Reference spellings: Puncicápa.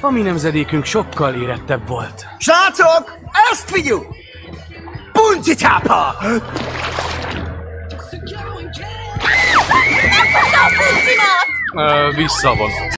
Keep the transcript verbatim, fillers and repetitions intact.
A mi nemzedékünk sokkal érettebb volt. Srácok, ezt figyú! Puncicápa! Nem fogta a puncimat! Visszavonott.